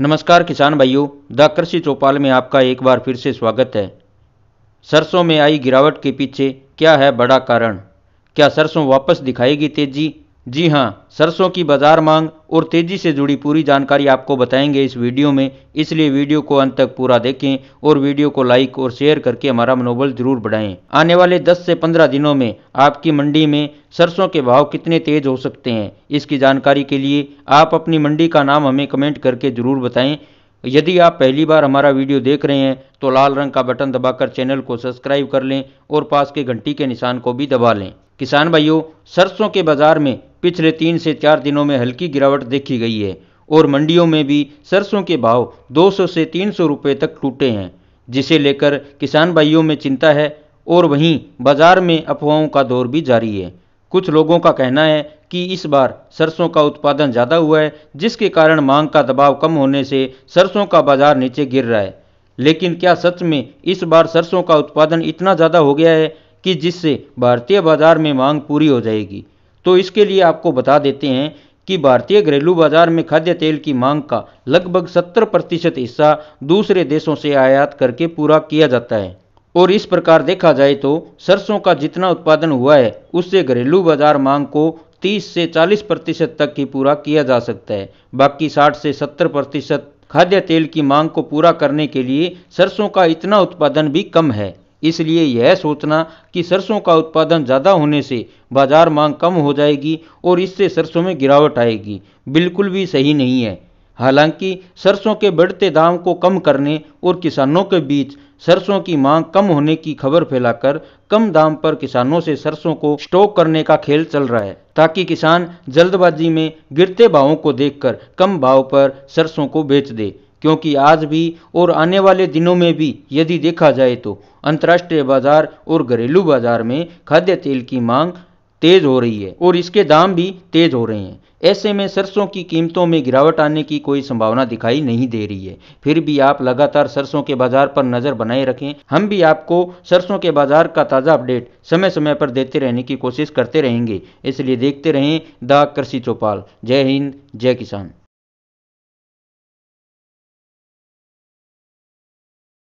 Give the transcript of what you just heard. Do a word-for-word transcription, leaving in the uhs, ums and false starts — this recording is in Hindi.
नमस्कार किसान भाइयों, द कृषि चौपाल में आपका एक बार फिर से स्वागत है। सरसों में आई गिरावट के पीछे क्या है बड़ा कारण? क्या सरसों वापस दिखाएगी तेजी? जी हां, सरसों की बाजार मांग और तेजी से जुड़ी पूरी जानकारी आपको बताएंगे इस वीडियो में, इसलिए वीडियो को अंत तक पूरा देखें और वीडियो को लाइक और शेयर करके हमारा मनोबल जरूर बढ़ाएं। आने वाले दस से पंद्रह दिनों में आपकी मंडी में सरसों के भाव कितने तेज हो सकते हैं, इसकी जानकारी के लिए आप अपनी मंडी का नाम हमें कमेंट करके जरूर बताएं। यदि आप पहली बार हमारा वीडियो देख रहे हैं तो लाल रंग का बटन दबाकर चैनल को सब्सक्राइब कर लें और पास के घंटी के निशान को भी दबा लें। किसान भाइयों, सरसों के बाजार में पिछले तीन से चार दिनों में हल्की गिरावट देखी गई है और मंडियों में भी सरसों के भाव दो सौ से तीन सौ रुपए तक टूटे हैं, जिसे लेकर किसान भाइयों में चिंता है और वहीं बाजार में अफवाहों का दौर भी जारी है। कुछ लोगों का कहना है कि इस बार सरसों का उत्पादन ज़्यादा हुआ है, जिसके कारण मांग का दबाव कम होने से सरसों का बाजार नीचे गिर रहा है। लेकिन क्या सच में इस बार सरसों का उत्पादन इतना ज़्यादा हो गया है कि जिससे भारतीय बाजार में मांग पूरी हो जाएगी? तो इसके लिए आपको बता देते हैं कि भारतीय घरेलू बाजार में खाद्य तेल की मांग का लगभग सत्तर प्रतिशत हिस्सा दूसरे देशों से आयात करके पूरा किया जाता है और इस प्रकार देखा जाए तो सरसों का जितना उत्पादन हुआ है उससे घरेलू बाजार मांग को तीस से चालीस प्रतिशत तक ही पूरा किया जा सकता है। बाकी साठ से सत्तर प्रतिशत खाद्य तेल की मांग को पूरा करने के लिए सरसों का इतना उत्पादन भी कम है, इसलिए यह सोचना कि सरसों का उत्पादन ज़्यादा होने से बाजार मांग कम हो जाएगी और इससे सरसों में गिरावट आएगी बिल्कुल भी सही नहीं है। हालांकि सरसों के बढ़ते दाम को कम करने और किसानों के बीच सरसों की मांग कम होने की खबर फैलाकर कम दाम पर किसानों से सरसों को स्टॉक करने का खेल चल रहा है, ताकि किसान जल्दबाजी में गिरते भावों को देखकर कम भाव पर सरसों को बेच दे। क्योंकि आज भी और आने वाले दिनों में भी यदि देखा जाए तो अंतर्राष्ट्रीय बाजार और घरेलू बाजार में खाद्य तेल की मांग तेज हो रही है और इसके दाम भी तेज हो रहे हैं। ऐसे में सरसों की कीमतों में गिरावट आने की कोई संभावना दिखाई नहीं दे रही है। फिर भी आप लगातार सरसों के बाजार पर नज़र बनाए रखें। हम भी आपको सरसों के बाजार का ताज़ा अपडेट समय समय पर देते रहने की कोशिश करते रहेंगे, इसलिए देखते रहें द कृषि चौपाल। जय हिंद, जय किसान।